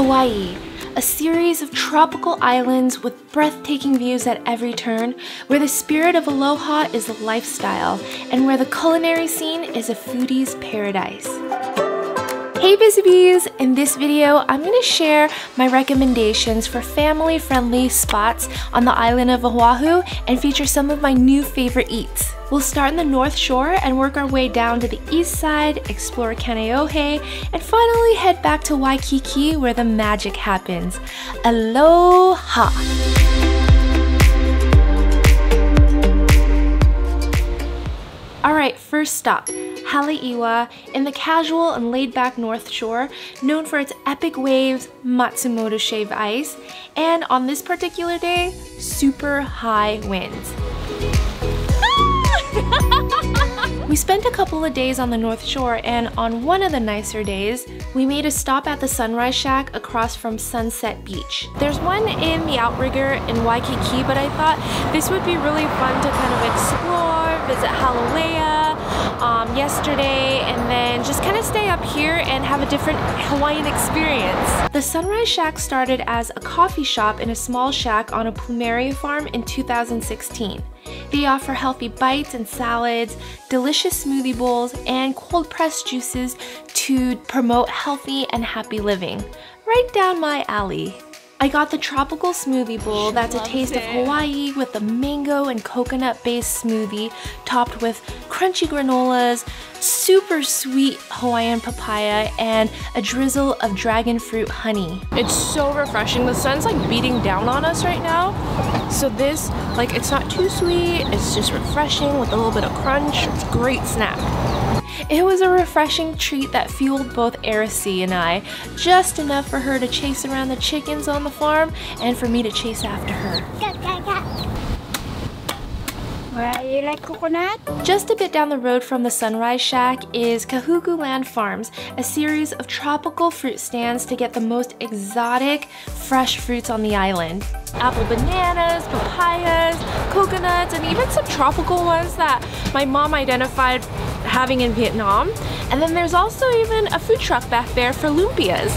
Hawaii, a series of tropical islands with breathtaking views at every turn, where the spirit of aloha is a lifestyle, and where the culinary scene is a foodie's paradise. Hey busy bees! In this video, I'm going to share my recommendations for family-friendly spots on the island of Oahu and feature some of my new favorite eats. We'll start in the North Shore and work our way down to the east side, explore Kaneohe, and finally head back to Waikiki where the magic happens. Aloha! Alright, first stop, Haleiwa, in the casual and laid-back North Shore, known for its epic waves, Matsumoto shaved ice, and on this particular day, super high winds. We spent a couple of days on the North Shore, and on one of the nicer days, we made a stop at the Sunrise Shack across from Sunset Beach. There's one in the Outrigger in Waikiki, but I thought this would be really fun to kind of explore, visit Haleiwa yesterday, and then just kind of stay up here and have a different Hawaiian experience. The Sunrise Shack started as a coffee shop in a small shack on a plumeria farm in 2016. They offer healthy bites and salads, delicious smoothie bowls, and cold-pressed juices to promote healthy and happy living. Right down my alley. I got the tropical smoothie bowl that's a taste of Hawaii with a mango and coconut-based smoothie topped with crunchy granolas, super sweet Hawaiian papaya, and a drizzle of dragon fruit honey. It's so refreshing. The sun's like beating down on us right now. So this, like, it's not too sweet. It's just refreshing with a little bit of crunch. It's a great snack. It was a refreshing treat that fueled both Aracey and I, just enough for her to chase around the chickens on the farm and for me to chase after her. You like coconut? Just a bit down the road from the Sunrise Shack is Kahuku Land Farms, a series of tropical fruit stands to get the most exotic, fresh fruits on the island. Apple bananas, papayas, coconuts, and even some tropical ones that my mom identified having in Vietnam. And then there's also even a food truck back there for lumpias.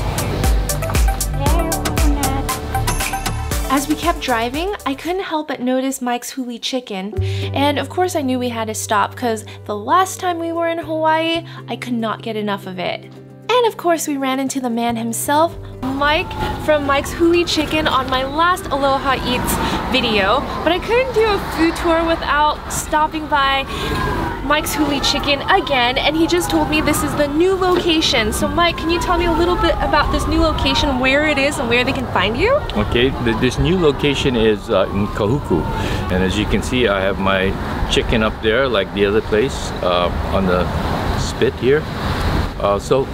As we kept driving, I couldn't help but notice Mike's Huli Chicken. And of course I knew we had to stop because the last time we were in Hawaii, I could not get enough of it. And of course we ran into the man himself, Mike from Mike's Huli Chicken on my last Aloha Eats video. But I couldn't do a food tour without stopping by Mike's Huli Chicken again, and he just told me this is the new location. So Mike, can you tell me a little bit about this new location, where it is and where they can find you? Okay, this new location is in Kahuku, and as you can see I have my chicken up there like the other place on the spit here, so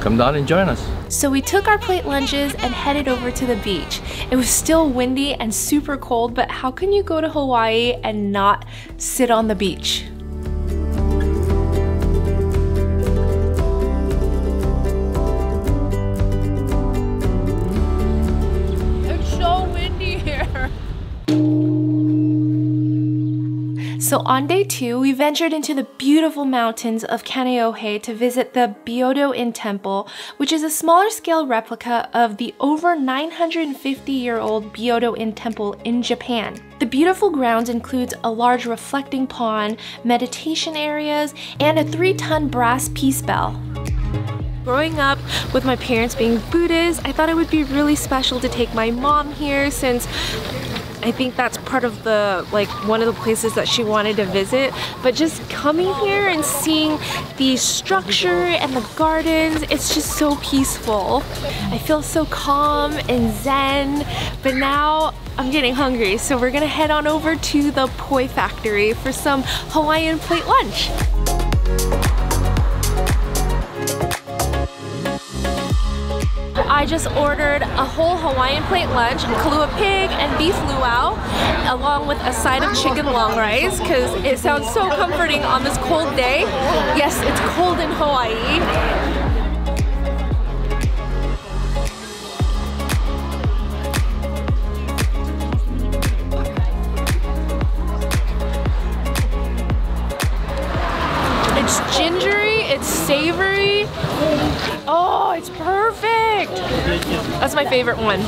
come down and join us. So we took our plate lunches and headed over to the beach. It was still windy and super cold, but how can you go to Hawaii and not sit on the beach? So on day two, we ventured into the beautiful mountains of Kaneohe to visit the Byodo-In Temple, which is a smaller scale replica of the over 950-year-old Byodo-In Temple in Japan. The beautiful grounds includes a large reflecting pond, meditation areas, and a 3-ton brass peace bell. Growing up with my parents being Buddhists, I thought it would be really special to take my mom here since I think that's part of the, like, one of the places that she wanted to visit. But just coming here and seeing the structure and the gardens, it's just so peaceful. I feel so calm and zen, but now I'm getting hungry. So we're gonna head on over to the Poi Factory for some Hawaiian plate lunch. I just ordered a whole Hawaiian plate lunch, kalua pig and beef luau, along with a side of chicken long rice, because it sounds so comforting on this cold day. Yes, it's cold in Hawaii. It's savory. Oh, it's perfect. That's my favorite one.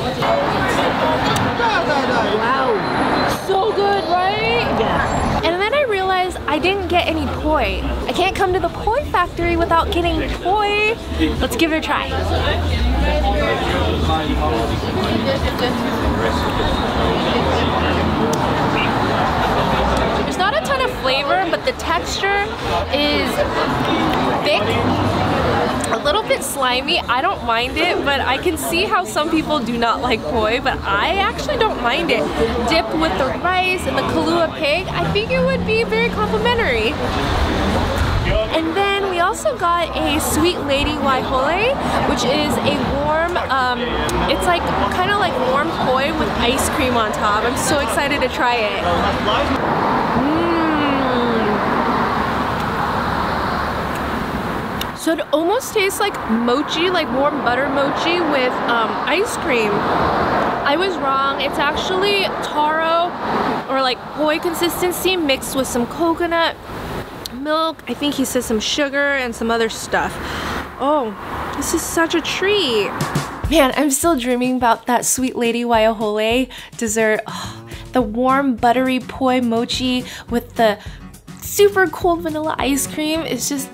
Wow. So good, right? Yeah. And then I realized I didn't get any poi. I can't come to the poi factory without getting poi. Let's give it a try. There's not a ton of flavor, but the texture is thick. A little bit slimy. I don't mind it, but I can see how some people do not like poi, but I actually don't mind it. Dipped with the rice and the Kahlua pig, I think it would be very complimentary. And then we also got a Sweet Lady Waiahole, which is a warm, it's like kind of like warm poi with ice cream on top. I'm so excited to try it. So it almost tastes like mochi, like warm butter mochi with ice cream. I was wrong, it's actually taro or like poi consistency mixed with some coconut milk. I think he says some sugar and some other stuff. Oh, this is such a treat. Man, I'm still dreaming about that Sweet Lady Waiahole dessert. Oh, the warm buttery poi mochi with the super cold vanilla ice cream is just,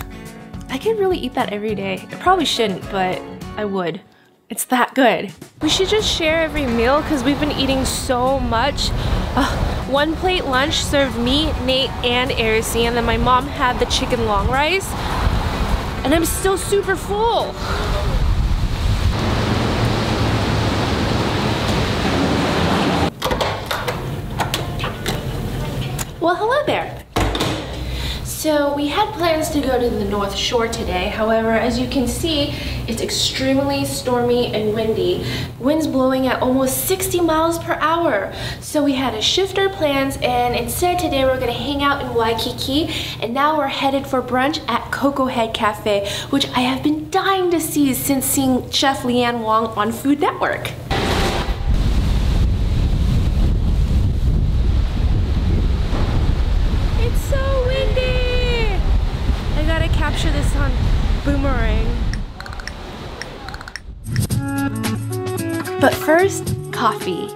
I could really eat that every day. I probably shouldn't, but I would. It's that good. We should just share every meal because we've been eating so much. One plate lunch served me, Nate, and Erisi, and then my mom had the chicken long rice. And I'm still super full. Well, hello there. So we had plans to go to the North Shore today. However, as you can see, it's extremely stormy and windy. Winds blowing at almost 60 miles per hour. So we had to shift our plans, and instead today we're gonna hang out in Waikiki, and now we're headed for brunch at Koko Head Cafe, which I have been dying to see since seeing Chef Leanne Wong on Food Network. Capture this on boomerang. But first, coffee.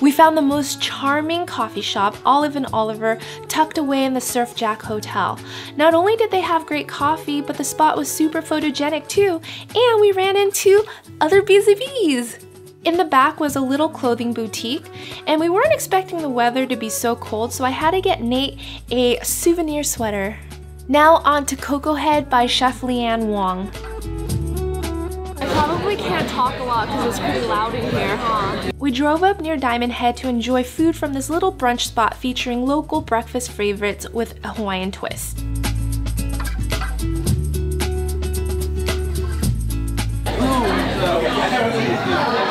We found the most charming coffee shop, Olive and Oliver, tucked away in the Surf Jack Hotel. Not only did they have great coffee, but the spot was super photogenic too, and we ran into other BZBs. In the back was a little clothing boutique, and we weren't expecting the weather to be so cold, so I had to get Nate a souvenir sweater. Now on to Koko Head by Chef Leanne Wong. I probably can't talk a lot because it's pretty loud in here, huh? We drove up near Diamond Head to enjoy food from this little brunch spot featuring local breakfast favorites with a Hawaiian twist.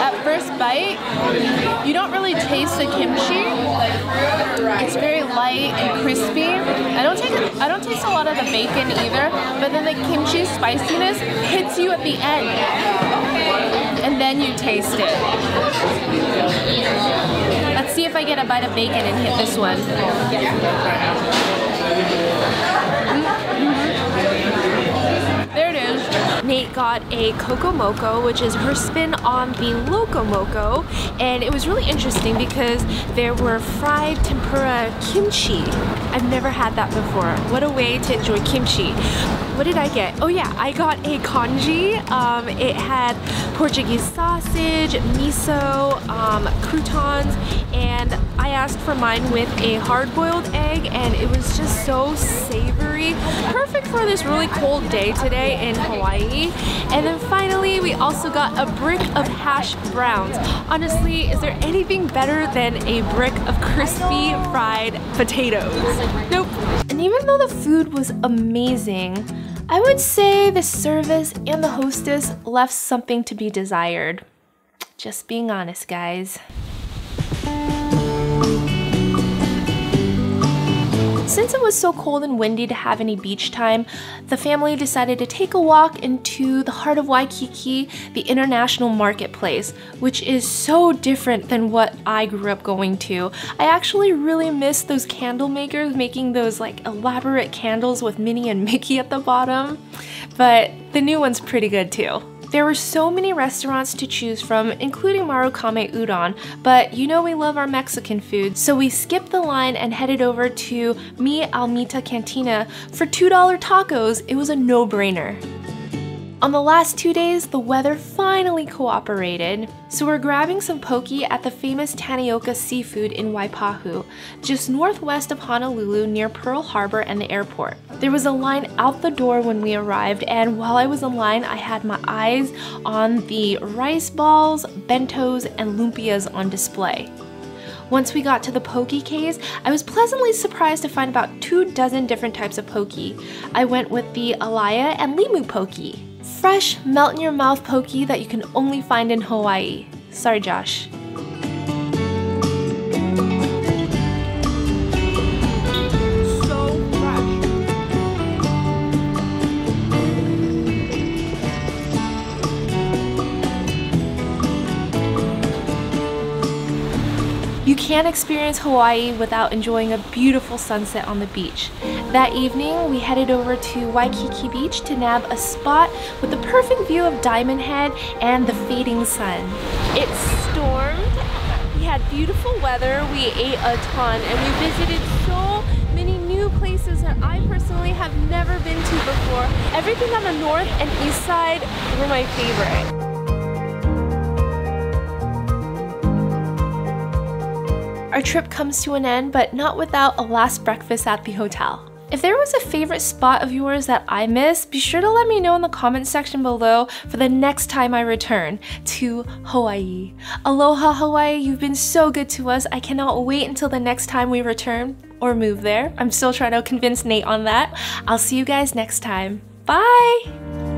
At first bite, you don't really taste the kimchi. It's very light and crispy. I don't taste a lot of the bacon either, but then the kimchi spiciness hits you at the end, and then you taste it. Let's see if I get a bite of bacon and hit this one. There it is. Nate got a Koko Moco, which is her spin on the Loco Moco, and it was really interesting because there were fried tempura kimchi. I've never had that before. What a way to enjoy kimchi. What did I get? Oh yeah, I got a congee. It had Portuguese sausage, miso, croutons, and I asked for mine with a hard-boiled egg, and it was just so savory. Perfect for this really cold day today in Hawaii. And then finally, we also got a brick of hash browns. Honestly, is there anything better than a brick of crispy fried potatoes? Nope. And even though the food was amazing, I would say the service and the hostess left something to be desired. Just being honest, guys. Since it was so cold and windy to have any beach time, the family decided to take a walk into the heart of Waikiki, the International Marketplace, which is so different than what I grew up going to. I actually really miss those candle makers making those like elaborate candles with Minnie and Mickey at the bottom, but the new one's pretty good too. There were so many restaurants to choose from, including Marukame Udon, but you know we love our Mexican food, so we skipped the line and headed over to Mi Almita Cantina. For $2 tacos, it was a no-brainer. On the last 2 days, the weather finally cooperated, so we're grabbing some poke at the famous Tanioka's Seafood in Waipahu, just northwest of Honolulu near Pearl Harbor and the airport. There was a line out the door when we arrived, and while I was in line, I had my eyes on the rice balls, bentos, and lumpias on display. Once we got to the poke case, I was pleasantly surprised to find about 24 different types of poke. I went with the alaia and limu poke. Fresh, melt-in-your-mouth poke that you can only find in Hawaii. Sorry, Josh. You can't experience Hawaii without enjoying a beautiful sunset on the beach. That evening, we headed over to Waikiki Beach to nab a spot with the perfect view of Diamond Head and the fading sun. It stormed, we had beautiful weather, we ate a ton, and we visited so many new places that I personally have never been to before. Everything on the north and east side were my favorite. Our trip comes to an end, but not without a last breakfast at the hotel. If there was a favorite spot of yours that I missed, be sure to let me know in the comments section below for the next time I return to Hawaii. Aloha Hawaii, you've been so good to us. I cannot wait until the next time we return or move there. I'm still trying to convince Nate on that. I'll see you guys next time. Bye!